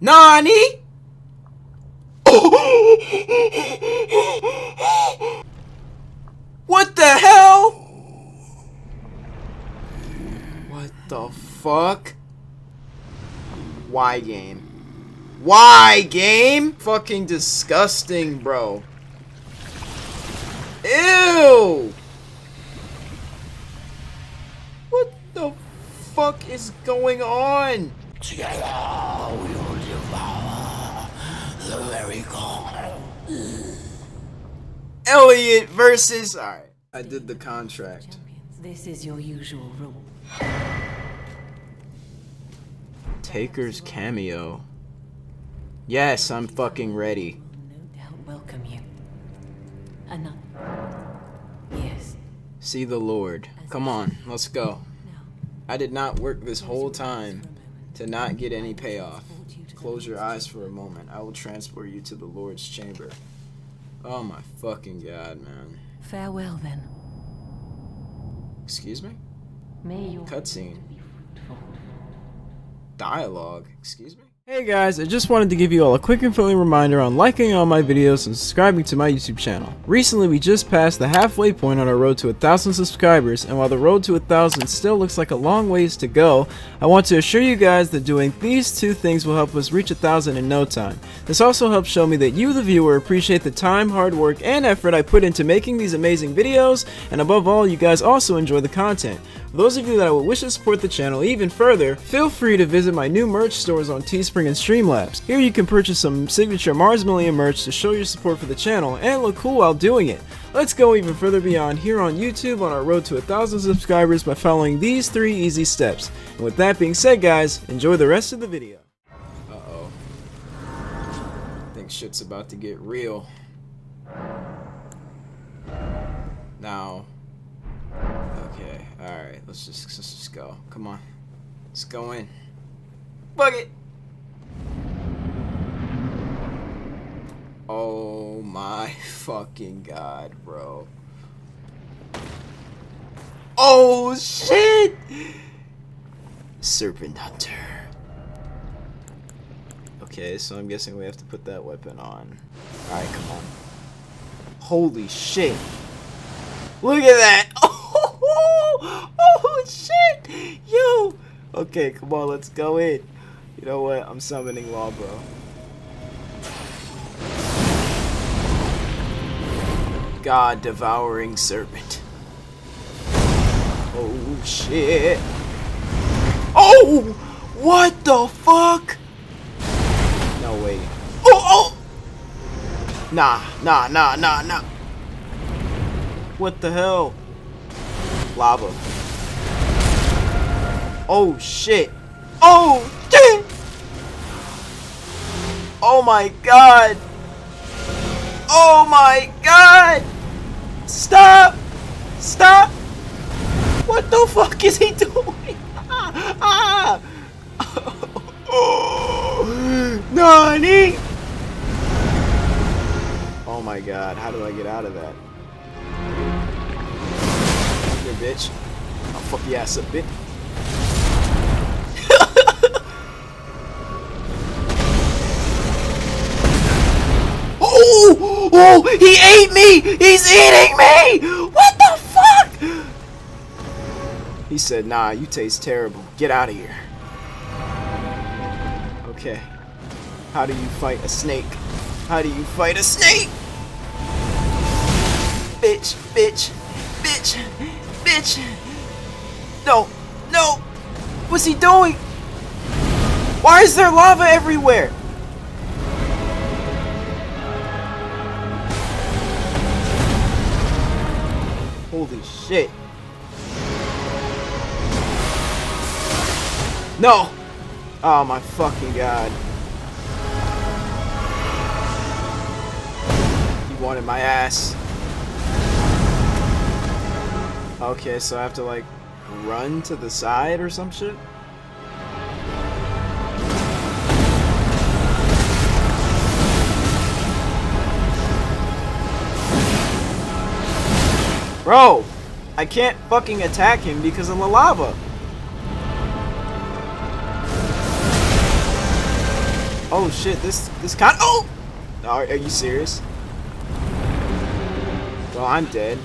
Nani? What the hell? What the fuck? Why, game? Why, game? Fucking disgusting, bro. Ew! What the fuck is going on? Together we will devour the very core. Elliot versus. Alright, I did the contract. Champions, this is your usual rule. Taker's cameo. Yes, I'm fucking ready. No doubt welcome you. Enough. Yes. See the Lord. Come on, let's go. I did not work this whole time to not get any payoff. Close your eyes for a moment. I will transport you to the Lord's chamber. Oh my fucking god, man. Farewell then. Excuse me? Cutscene. Dialogue. Excuse me? Hey guys, I just wanted to give you all a quick and friendly reminder on liking all my videos and subscribing to my YouTube channel. Recently we just passed the halfway point on our road to 1,000 subscribers, and while the road to 1,000 still looks like a long ways to go, I want to assure you guys that doing these two things will help us reach 1,000 in no time. This also helps show me that you, the viewer, appreciate the time, hard work, and effort I put into making these amazing videos, and above all, you guys also enjoy the content. For those of you that I would wish to support the channel even further, feel free to visit my new merch stores on Teespring and Streamlabs. Here you can purchase some signature Mars Million merch to show your support for the channel and look cool while doing it. Let's go even further beyond here on YouTube on our road to 1,000 subscribers by following these three easy steps. And with that being said, guys, enjoy the rest of the video. Uh-oh. I think shit's about to get real. Now... okay, alright, let's just go. Come on. Let's go in. Fuck it! Oh my fucking god, bro. Oh shit! Serpent Hunter. Okay, so I'm guessing we have to put that weapon on. Alright, come on. Holy shit! Look at that! Oh shit! Yo! Okay, come on, let's go in. You know what? I'm summoning Law, bro. God Devouring Serpent. Oh shit! Oh! What the fuck? No way. Oh! Oh! Nah. What the hell? Lava. Oh shit. Oh shit. Oh my god. Oh my god. Stop. Stop. What the fuck is he doing? Ah. Oh. Nani. Oh my god. How do I get out of that? Bitch. I'll fuck your ass up, bitch. Oh! Oh! He ate me! He's eating me! What the fuck? He said, nah, you taste terrible. Get out of here. Okay. How do you fight a snake? How do you fight a snake? Bitch, bitch, bitch. Bitch! No! No! What's he doing? Why is there lava everywhere? Holy shit. No! Oh my fucking god. He wanted my ass. Okay, so I have to, like, run to the side or some shit? Bro! I can't fucking attack him because of the lava! Oh shit, this con- Oh! Are you serious? Well, I'm dead.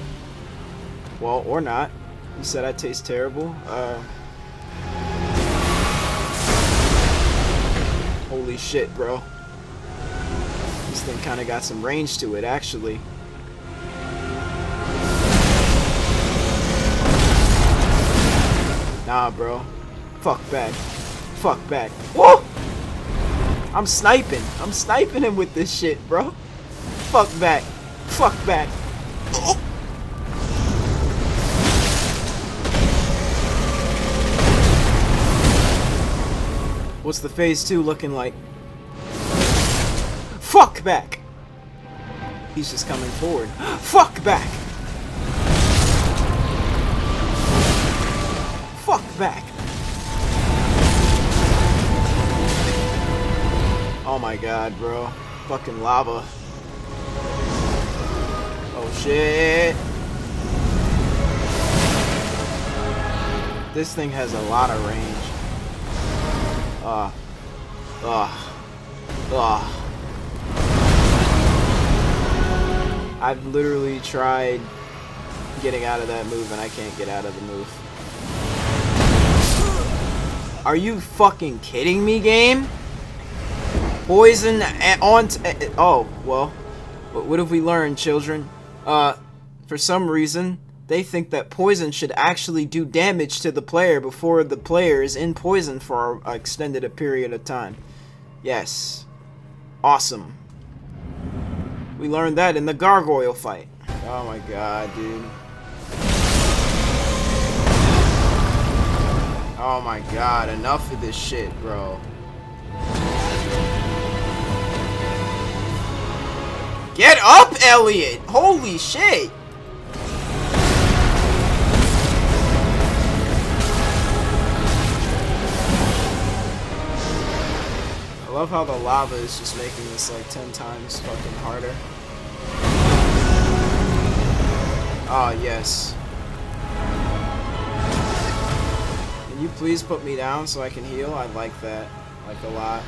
Well, or not. You said I taste terrible. Holy shit, bro. This thing kinda got some range to it, actually. Nah, bro. Fuck back. Fuck back. Whoa! I'm sniping. I'm sniping him with this shit, bro. Fuck back. Fuck back. Oh. What's the phase 2 looking like? Fuck back. He's just coming forward. Fuck back. Fuck back. Oh my god, bro. Fucking lava. Oh shit. This thing has a lot of range. I've literally tried getting out of that move and I can't get out of the move. Are you fucking kidding me, game? Poison on. Oh, well. What have we learned, children? For some reason, they think that poison should actually do damage to the player before the player is in poison for an extended period of time. Yes. Awesome. We learned that in the gargoyle fight. Oh my god, dude. Oh my god, enough of this shit, bro. Get up, Elliot! Holy shit! I love how the lava is just making this like 10 times fucking harder. Ah, yes. Can you please put me down so I can heal? I'd like that. Like a lot.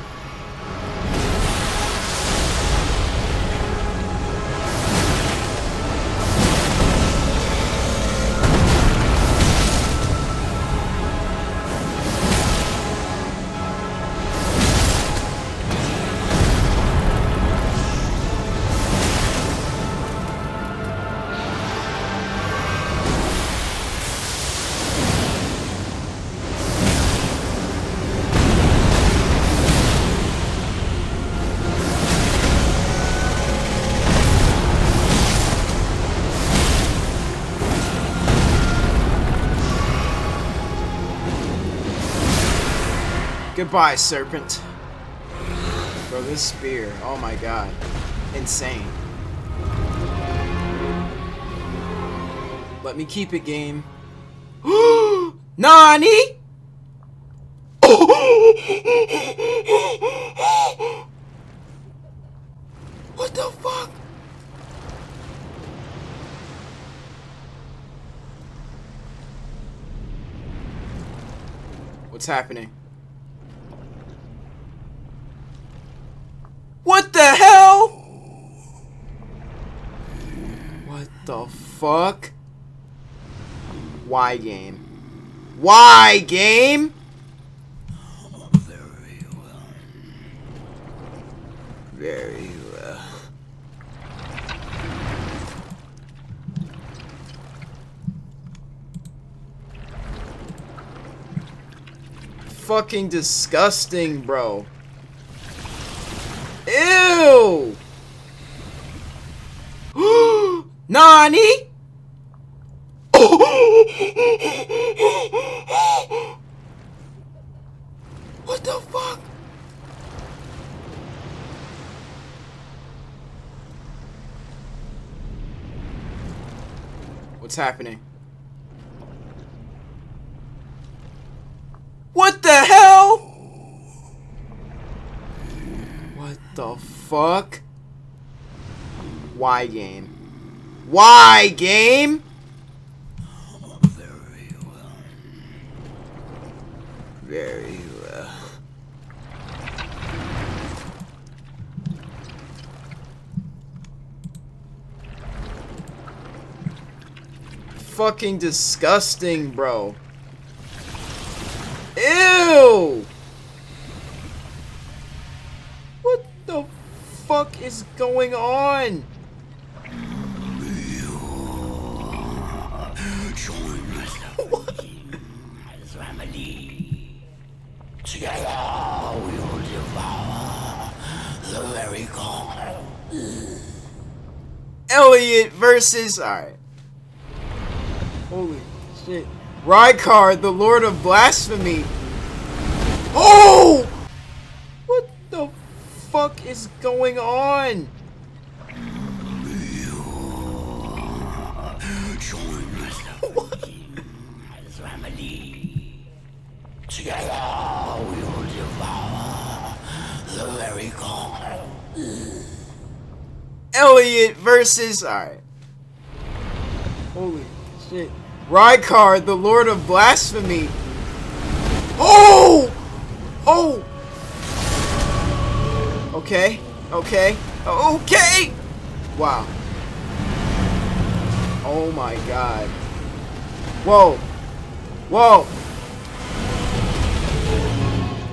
Goodbye, Serpent. Bro, this spear, oh my god. Insane. Let me keep it, game. Nani? What the fuck? What's happening? What the hell? What the fuck? Why, game? Why, game? Very well. Very well. Fucking disgusting, bro. Ew! Nani? What the fuck? What's happening? What the hell? The fuck? Why, game? Why, game? Very well. Very well. fucking disgusting, bro. Ew! What the fuck is going on? What? Together we will devour the very core. Elliot versus... Alright. Holy shit. Rykard, the Lord of Blasphemy. Oh! What the fuck is going on? What? Together we will devour the very core. Elliot versus... Alright. Holy shit. Rykard, the Lord of Blasphemy. Oh! Oh! Okay. Okay. Okay! Wow. Oh my god. Whoa. Whoa.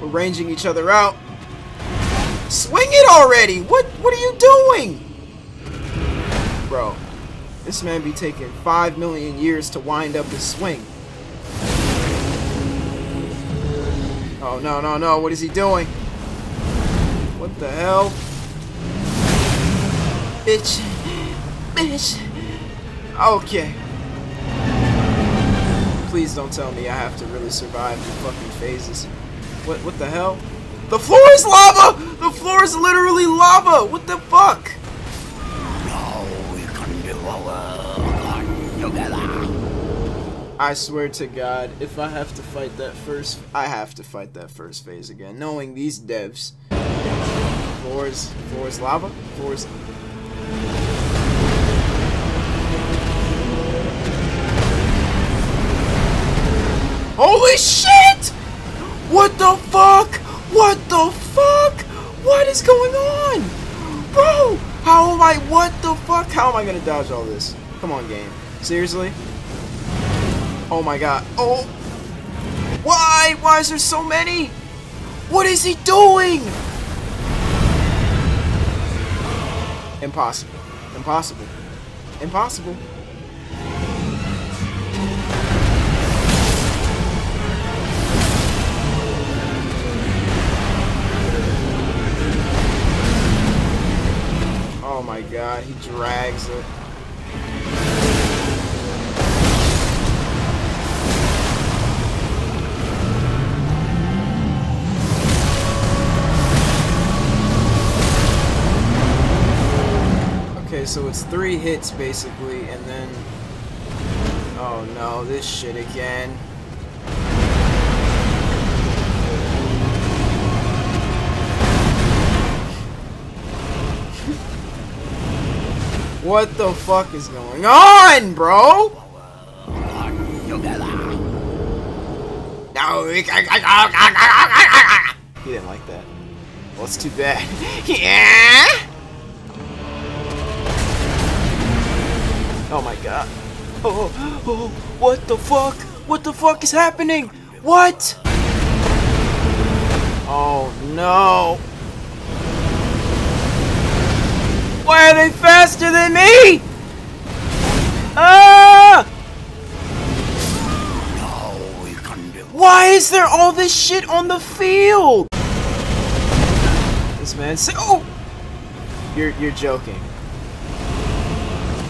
We're ranging each other out. Swing it already! What are you doing? Bro, this man be taking 5 million years to wind up his swing. Oh, no, no, no. What is he doing? What the hell? Bitch. Bitch. Okay. Please don't tell me I have to really survive the fucking phases. What the hell? The floor is lava! The floor is literally lava! What the fuck? I swear to God, if I have to fight that first, I have to fight that first phase again. Knowing these devs, floors, lava, floors. Holy shit! What the fuck? What the fuck? What is going on, bro? How am I? What the fuck? How am I gonna dodge all this? Come on, game. Seriously? Oh my god. Oh! Why? Why is there so many? What is he doing? Impossible. Impossible. Impossible. Oh my god, he drags it. So it's 3 hits basically, and then oh no, this shit again. What the fuck is going on, bro? No, he didn't like that. Well, it's too bad. Yeah. Oh my god. Oh, oh, what the fuck? What the fuck is happening? What? Oh no. Why are they faster than me? Ah! Why is there all this shit on the field? This man said, oh! You're joking.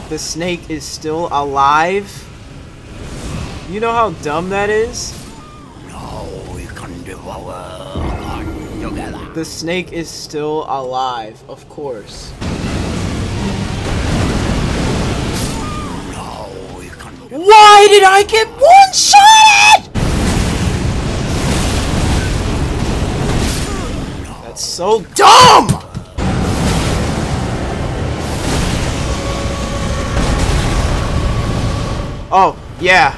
The snake is still alive? You know how dumb that is? No, we can devour together. The snake is still alive, of course. No, we can. Why did I get one-shotted? No. That's so dumb! Oh, yeah.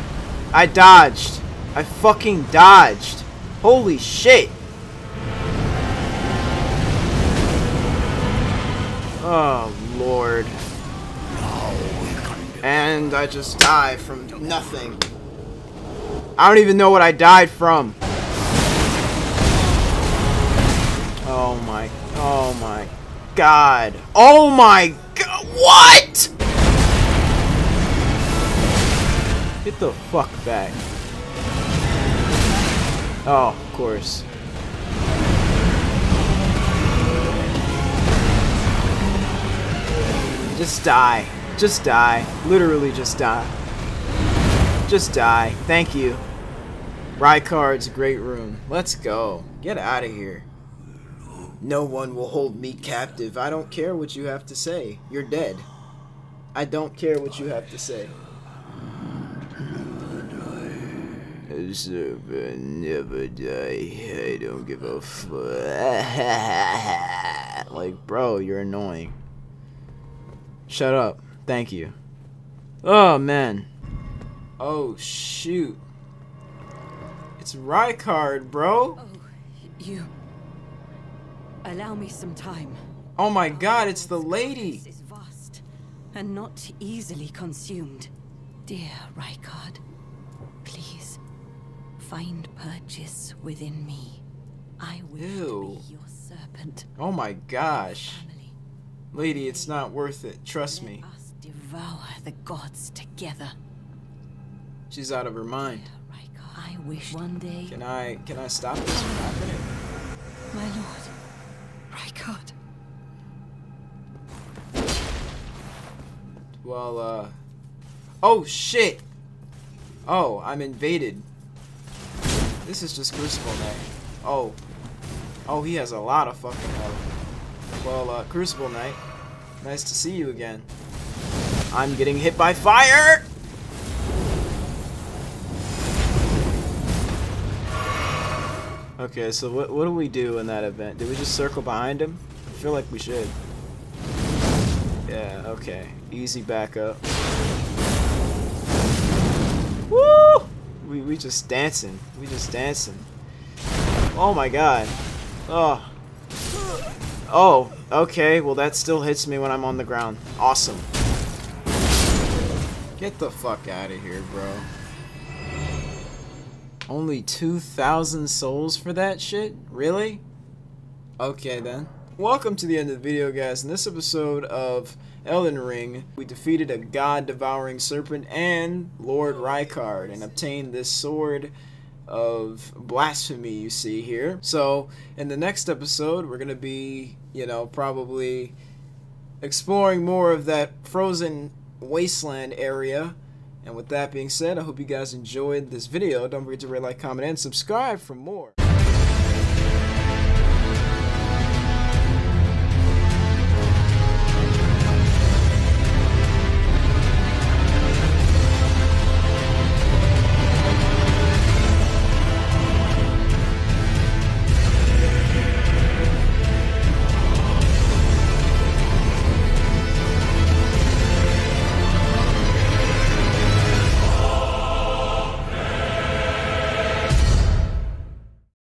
I dodged. I fucking dodged. Holy shit. Oh, Lord. No, we can't do and I just die from nothing. I don't even know what I died from. Oh my god. Oh my god, what? Get the fuck back. Oh, of course. Just die. Just die. Literally just die. Just die. Thank you. Rykard's Great Rune. Let's go. Get out of here. No one will hold me captive. I don't care what you have to say. You're dead. I don't care what you have to say. Serpent never die. I don't give a fuck. Like, bro, you're annoying. Shut up. Thank you. Oh, man. Oh, shoot. It's Rykard, bro. Oh, you... Allow me some time. Oh my god, it's the lady! This is vast and not easily consumed. Dear Rykard, please find purchase within me. I will be your serpent. Oh my gosh. Lady, it's not worth it. Trust me. Let us devour the gods together. She's out of her mind. Dear Rykard, I wish one day. Can I stop this from happening? My lord. Rykard. Well, oh, shit! Oh, I'm invaded. This is just Crucible Knight. Oh. Oh, he has a lot of fucking health. Well, Crucible Knight. Nice to see you again. I'm getting hit by fire! Okay, so what do we do in that event? Did we just circle behind him? I feel like we should. Yeah, okay. Easy backup. Woo! We just dancing. We just dancing. Oh my god. Oh. Oh, okay. Well, that still hits me when I'm on the ground. Awesome. Get the fuck out of here, bro. Only 2,000 souls for that shit? Really? Okay then. Welcome to the end of the video, guys. In this episode of Elden Ring, we defeated a God Devouring Serpent and Lord Rykard and obtained this Sword of Blasphemy you see here. So, in the next episode, we're gonna be, you know, probably exploring more of that frozen wasteland area. And with that being said, I hope you guys enjoyed this video. Don't forget to rate, like, comment, and subscribe for more.